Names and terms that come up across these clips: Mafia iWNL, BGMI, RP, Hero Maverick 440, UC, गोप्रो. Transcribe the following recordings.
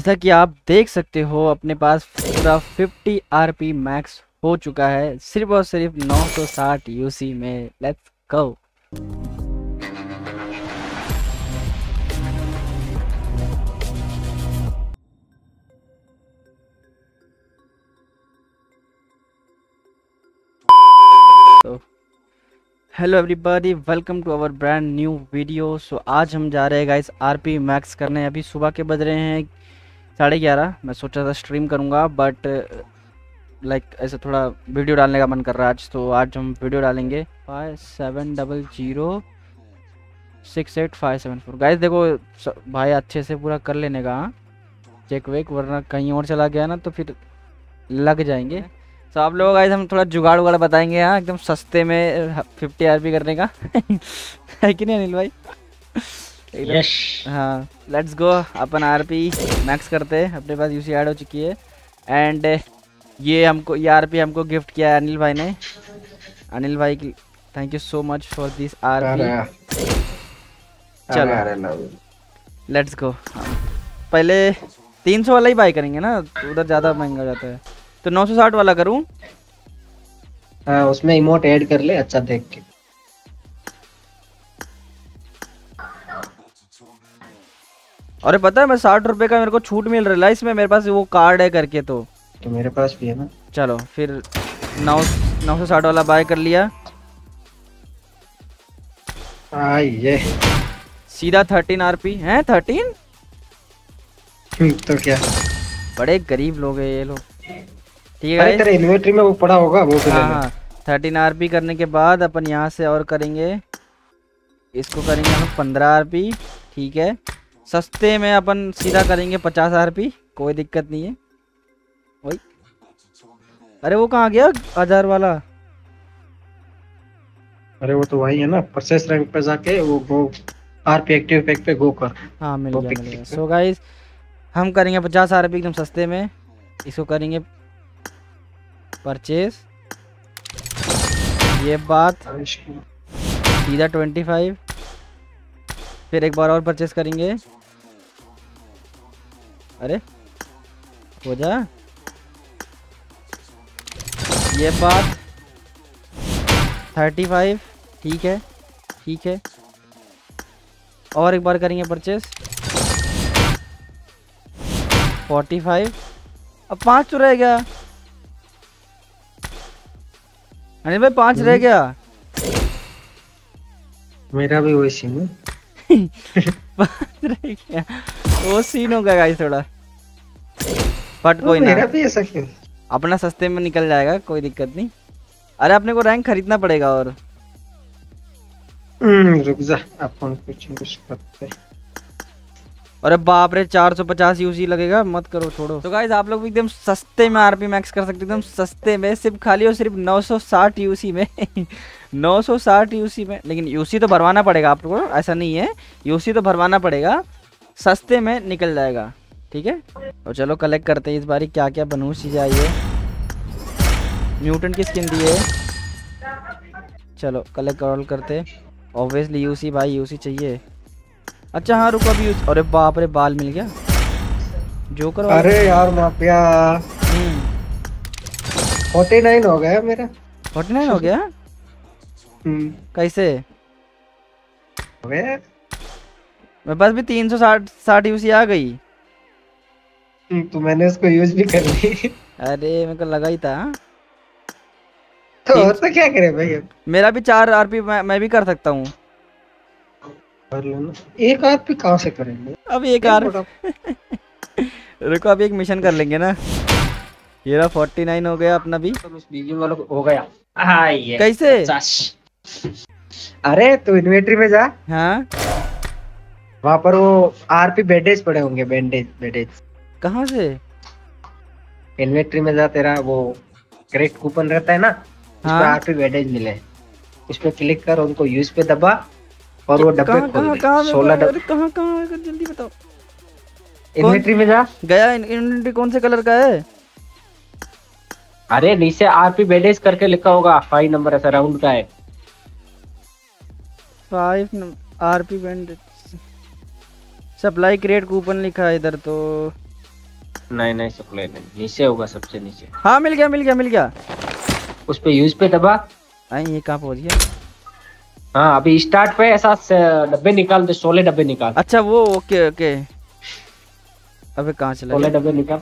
जैसा कि आप देख सकते हो अपने पास पूरा 50 आरपी मैक्स हो चुका है सिर्फ और सिर्फ 960 यूसी में। Let's go. Hello everybody, welcome to our brand new video. So आज हम जा रहे हैं गाइस आरपी मैक्स करने। अभी सुबह के बज रहे हैं 11:30। मैं सोचा था स्ट्रीम करूंगा बट ऐसे थोड़ा वीडियो डालने का मन कर रहा है आज, तो आज हम वीडियो डालेंगे। 5700685574 गाइस देखो भाई अच्छे से पूरा कर लेने का चेक वेक, वरना कहीं और चला गया ना तो फिर लग जाएंगे। तो आप लोगों गाइस हम थोड़ा जुगाड़ वगैरह बताएंगे यहाँ एकदम सस्ते में 50 आरपी करने का है कि नहीं अनिल भाई? यस हाँ, लेट्स गो। अपन आरपी मैक्स करते हैं। अपने पास यूसी ऐड हो चुकी है एंड ये आरपी हमको गिफ्ट किया है अनिल भाई ने। अनिल भाई की thank you so much for this RP. चलो लेट्स गो। पहले 300 वाला ही बाई करेंगे ना, उधर ज़्यादा महंगा हो जाता है, तो 960 वाला करूं। उसमें इमोट ऐड कर ले अच्छा देख के। अरे पता है मैं 60 रुपए का मेरे को छूट मिल रहा है इसमें, मेरे पास वो कार्ड है करके, तो मेरे पास भी है ना। चलो फिर 960 वाला बाय कर लिया। ये सीधा 13 आरपी है 13 तो क्या बड़े गरीब लोग हैं ये लोग। ठीक है, तेरे इन्वेंटरी में वो पड़ा होगा वो। हाँ 13 आरपी करने के बाद अपन यहाँ से और करेंगे, इसको करेंगे हम 15 आरपी। ठीक है, सस्ते में अपन सीधा करेंगे 50 आरपी, कोई दिक्कत नहीं है। वही अरे वो कहाँ गया 1000 वाला? अरे वो तो वही है ना, परचेस रैंक पे जाके वो गो आरपी एक्टिव पैक पे गो कर। हाँ मिल गया। सो गाइस हम करेंगे 50 आरपी एकदम सस्ते में। इसको करेंगे परचेस, ये बात सीधा 25। फिर एक बार और परचेस करेंगे। अरे हो जा, ये बात 35। ठीक है ठीक है, और एक बार करेंगे परचेस 45। अब 5 तो रह गया अनिल भाई, 5 रह गया। मेरा भी वही सीन है 5 रह गया, वो सीन होगा गाइस थोड़ा, बट कोई ना, मेरा भी ऐसा क्यों, अपना सस्ते में निकल जाएगा, कोई दिक्कत नहीं। अरे अपने को रैंक खरीदना पड़ेगा और रुक जा अपन कुछ करते हैं। अरे बाप रे 450 यूसी लगेगा, मत करो छोड़ो। तो गाइस आप लोग भी एकदम सस्ते में आरपी मैक्स कर सकते हो, एकदम सस्ते में सिर्फ खाली और सिर्फ 960 यूसी में 960 यूसी में। लेकिन यूसी तो भरवाना पड़ेगा आप लोगों को, ऐसा नहीं है, यूसी तो भरवाना पड़ेगा, सस्ते में निकल जाएगा। ठीक है, और चलो कलेक्ट करते हैं इस बारी क्या क्या बनूस चीज़ आई है। म्यूटेंट की स्किन दी है, चलो कलेक्ट ऑल करते। ऑब्वियसली यूसी भाई, यूसी चाहिए। अच्छा हाँ रुको अभी। अरे बाप रे बाल मिल गया जोकर। अरे यार माफिया 49 हो गया मेरा। 49 हो गया कैसे? मेरे पास भी 360 यूसी आ गई, तो मैंने उसको यूज भी कर ली। अरे मेरे को लगा ही था, तो और तो क्या करे भाई। अब मेरा भी 4 आरपी मैं भी कर सकता हूँ। एक आरपी कहाँ से करेंगे अब? एक आरपी रुको अभी एक मिशन कर लेंगे ना। ये रहा 49 हो गया अपना भी। बीजी वालों को हो गया कैसे? 50। अरे तू इन्वेंटरी में जा, हाँ वहाँ पर वो आरपी बैंडेज पड़े होंगे, बैंडेज। कहाँ से? इन्वेंटरी में जा, तेरा वो क्रेडिट कूपन रहता है ना, हाँ? आरपी बैंडेज मिले, उस पर क्लिक कर, उनको यूज पे दबा और वो डब्बे खोल दे। 16 डब्बे कहाँ जल्दी बताओ। इन्वेंटरी में जा गया। इन्वेंटरी कौन से कलर का है? अरे नीचे आरपी बैडेज करके लिखा होगा, 5 नंबर ऐसा राउंड का है। 5 number RP बैडेज supply crate coupon लिखा है इधर तो। नहीं नहीं सप्लाई नहीं, नीचे होगा सबसे नीचे। हाँ मिल गया मिल गया मिल गया, उस पे यूज पे दबा। ये कहाँ पहुँच गया? हाँ अभी स्टार्ट पे ऐसा डब्बे निकाल दे, 16 डब्बे निकाल। अच्छा वो ओके ओके। अबे कहाँ चला? 16 डब्बे निकाल।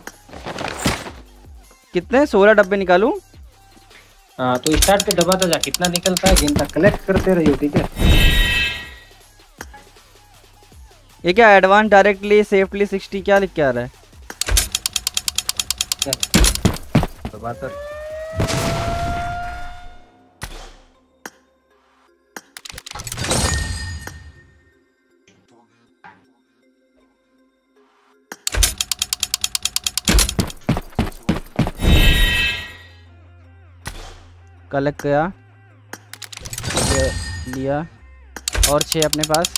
कितने? 16 डब्बे निकालूं? हाँ तो स्टार्ट पे दबाता जा, कितना निकलता है गिनता, कलेक्ट करते रहियो ठीक है। ये क्या एडवांस डायरेक्टली सेफली 60 क्या लिख के आ रहा है? दबाता कलेक्ट किया लिया और 6 अपने पास।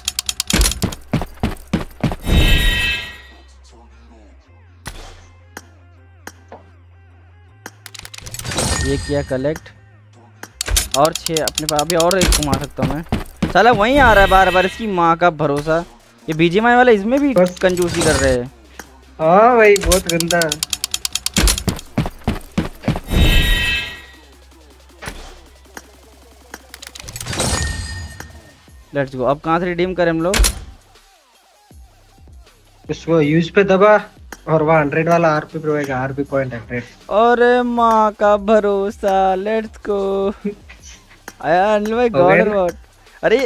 ये किया कलेक्ट और 6 अपने पास। अभी और एक घुमा सकता हूँ मैं, साला वहीं आ रहा है बार बार, इसकी माँ का भरोसा। ये बीजीएमआई वाला इसमें भी कंजूसी कर रहे हैं। हाँ भाई बहुत गंदा। लेट्स गो, अब कहाँ से रिडीम करें हम लोग? इसको यूज पे दबा और वहाँ 100 वाला आरपी रहेगा, आरपी पॉइंट 100। और माँ का भरोसा, लेट्स गो। आया अनिल भाई गॉड व्हाट। अरे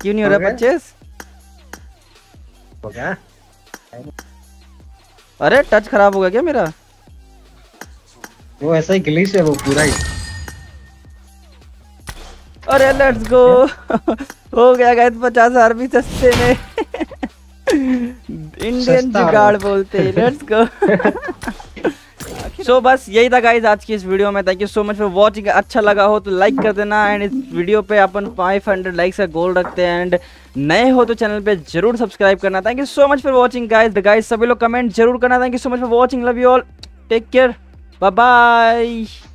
क्यों नहीं हो रहा परचेस? हो गया? अरे टच खराब हो गया क्या मेरा? वो ऐसा ही ग्लिच है वो पूरा ही। अरे लेट्स गो हो गया गाइस 50 आरपी सस्ते में। इंडियन जुगाड़ बोलते हैं, लेट्स गो। सो बस यही था गाइज आज की इस वीडियो में। Thank you so much for watching. अच्छा लगा हो तो लाइक कर देना, एंड इस वीडियो पे अपन 500 लाइक्स का गोल रखते हैं, एंड नए हो तो चैनल पे जरूर सब्सक्राइब करना। Thank you so much for watching guys. सभी लोग कमेंट जरूर करना। Thank you so much for watching, love you all, take care, bye bye.